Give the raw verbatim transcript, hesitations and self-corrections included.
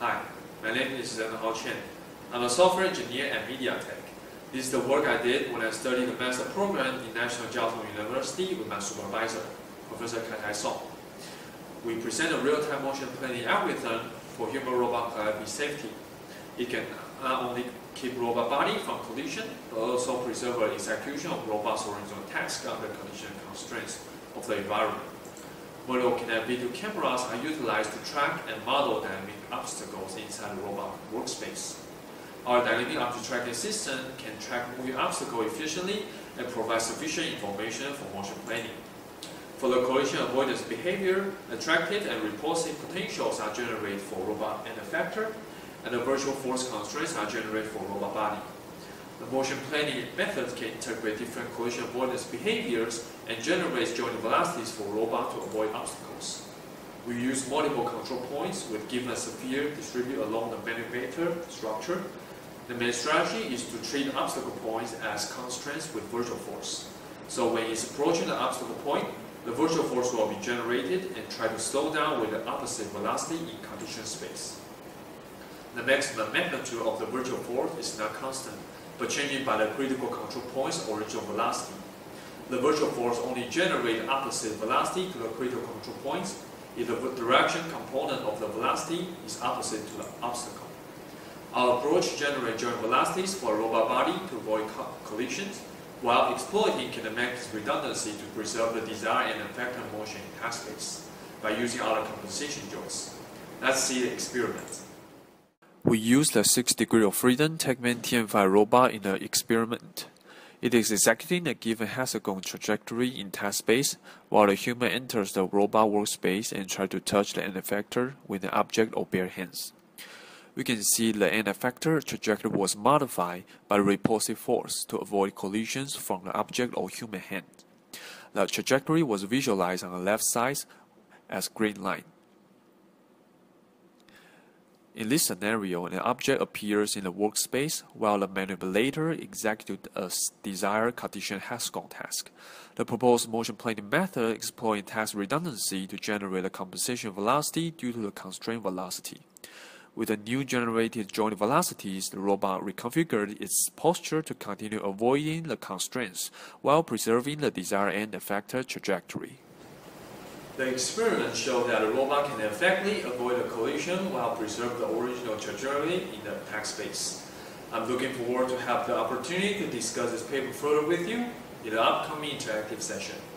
Hi, my name is Jen-Hao Chen. I'm a software engineer at MediaTek. This is the work I did when I studied the master program in National Chiao Tung University with my supervisor, Professor Kai-Tai Song. We present a real-time motion planning algorithm for human-robot K I V safety. It can not only keep robot body from collision, but also preserve the execution of robot's original task under condition constraints of the environment. Model KinectV two cameras are utilized to track and model dynamic obstacles inside the robot workspace. Our dynamic object tracking system can track moving obstacles efficiently and provide sufficient information for motion planning. For the collision avoidance behavior, attractive and repulsive potentials are generated for robot benefactor, and the virtual force constraints are generated for robot body. The motion planning methods can integrate different collision avoidance behaviors and generate joint velocities for robot to avoid obstacles. We use multiple control points with given a sphere distributed along the manipulator structure. The main strategy is to treat obstacle points as constraints with virtual force. So when it's approaching the obstacle point, the virtual force will be generated and try to slow down with the opposite velocity in conditioned space. The maximum magnitude of the virtual force is not constant, but changing by the critical control point's original velocity. The virtual force only generates opposite velocity to the critical control points if the direction component of the velocity is opposite to the obstacle. Our approach generates joint velocities for a robot body to avoid co collisions, while exploiting kinematics redundancy to preserve the desired and effective motion in task space by using other compensation joints. Let's see the experiment. We use the six degree of freedom Techman T M five robot in the experiment. It is executing a given hexagon trajectory in task space, while the human enters the robot workspace and tries to touch the aneffector with an object or bare hands. We can see the aneffector trajectory was modified by repulsive force to avoid collisions from the object or human hand. The trajectory was visualized on the left side as green line. In this scenario, an object appears in the workspace while the manipulator executes a desired Cartesian hexagon task. The proposed motion planning method exploits task redundancy to generate a compensation velocity due to the constraint velocity. With the new generated joint velocities, the robot reconfigured its posture to continue avoiding the constraints while preserving the desired end effector trajectory. The experiment showed that a robot can effectively avoid a collision while preserve the original trajectory in the task space. I'm looking forward to have the opportunity to discuss this paper further with you in the upcoming interactive session.